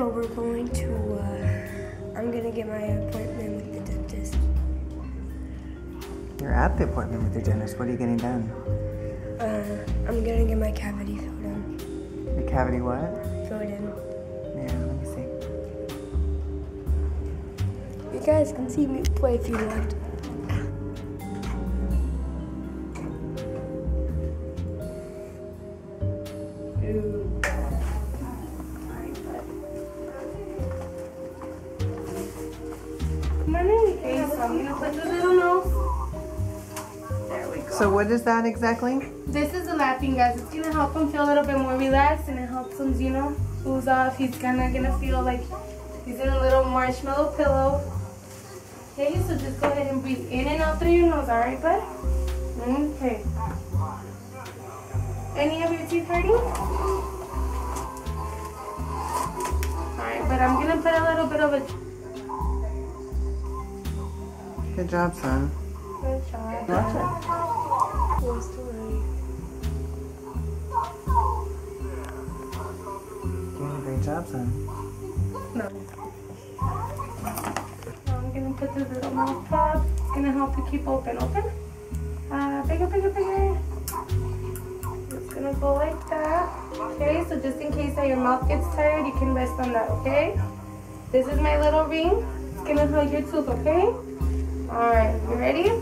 So we're going to, I'm going to get my appointment with the dentist. You're at the appointment with the dentist. What are you getting done? I'm going to get my cavity filled in. Your cavity what? Filled in. Yeah, let me see. You guys can see me play if you want. So what is that exactly? This is the lapping, guys. It's gonna help him feel a little bit more relaxed, and it helps him, you know, ooze off. He's gonna feel like he's in a little marshmallow pillow. Okay, so just go ahead and breathe in and out through your nose, alright, bud? Okay. Any of your teeth hurting? Alright, but I'm gonna put a little bit of a... Good job, son. Good job. Watch it. Doing a great job, son. No. So I'm gonna put this little mouth up. It's gonna help you keep open. Open. Bigger, bigger, bigger. It's gonna go like that. Okay, so just in case that your mouth gets tired, you can rest on that, okay? This is my little ring. It's gonna hold your tooth, okay? Alright, you ready?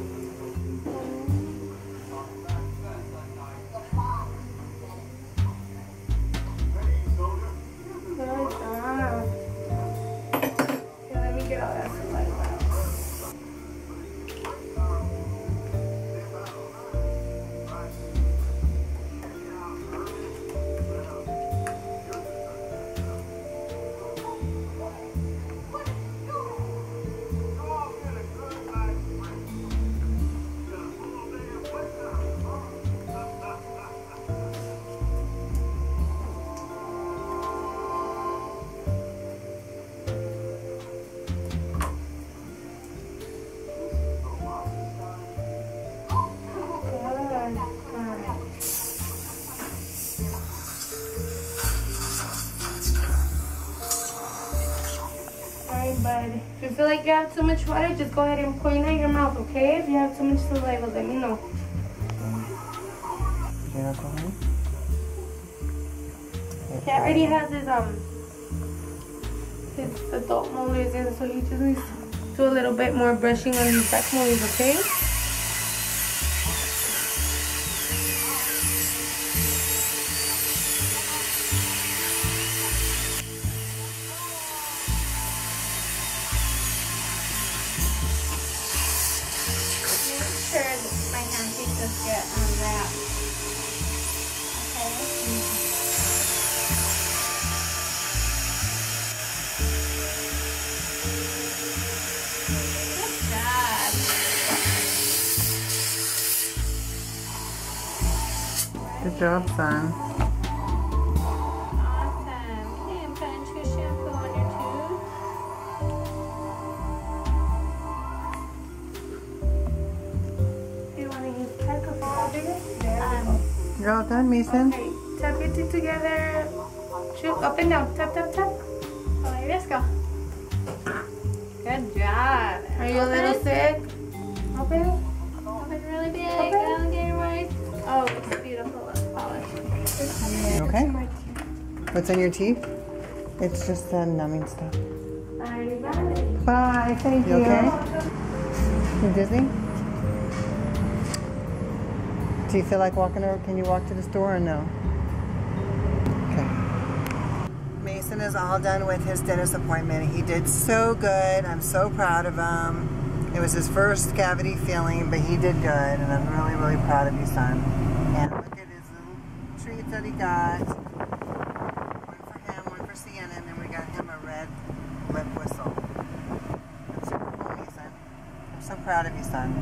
But if you feel like you have too much water, just go ahead and point at your mouth, okay? If you have too much saliva, let me know. He already has his adult molars in, so he just needs to do a little bit more brushing on his back molars, okay? Just get unwrapped. Okay. Good job. Good job, son. Awesome. Okay, I'm putting your shampoo on your You're all done, Mason. Okay, tap your teeth together. Shoot, up and down. Tap, tap, tap. Alright, let's go. Good job. Are you a little sick? Open. Open really big. Open. Get it right. Oh, it's beautiful. Let's polish. It's okay. What's on your teeth? It's just the numbing stuff. Alright, bye. Bye. Thank you. Okay? You dizzy? Do you feel like walking over? Can you walk to the store or no? Okay. Mason is all done with his dentist appointment. He did so good. I'm so proud of him. It was his first cavity filling, but he did good. And I'm really, really proud of you, son. And look at his little treat that he got. One for him, one for Sienna, and then we got him a red lip whistle. That's super cool, Mason. I'm so proud of you, son.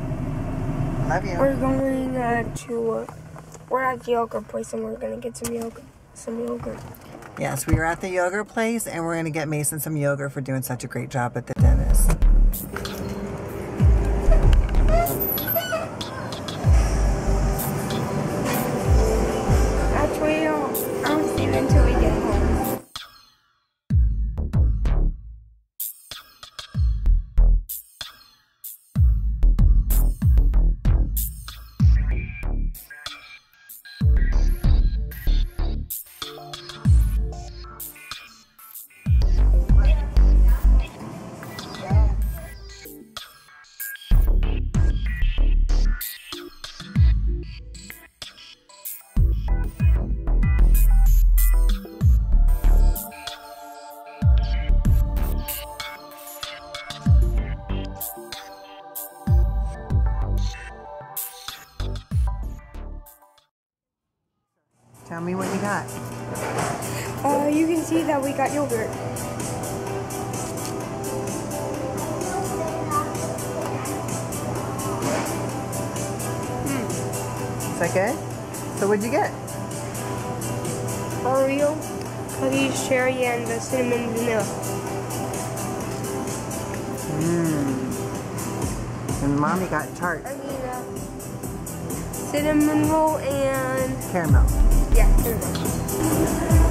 Love you. We're going we're at the yogurt place, and we're gonna get some yogurt. Yes, we were at the yogurt place, and we're gonna get Mason some yogurt for doing such a great job at the dentist. Actually, I'll see you until we get home. Tell me what you got. You can see that we got yogurt. Is that good? So what'd you get? Oreo, cookies, cherry, and the cinnamon vanilla. Mmm. And Mommy got tart. I mean, cinnamon roll and... caramel. Yeah, caramel.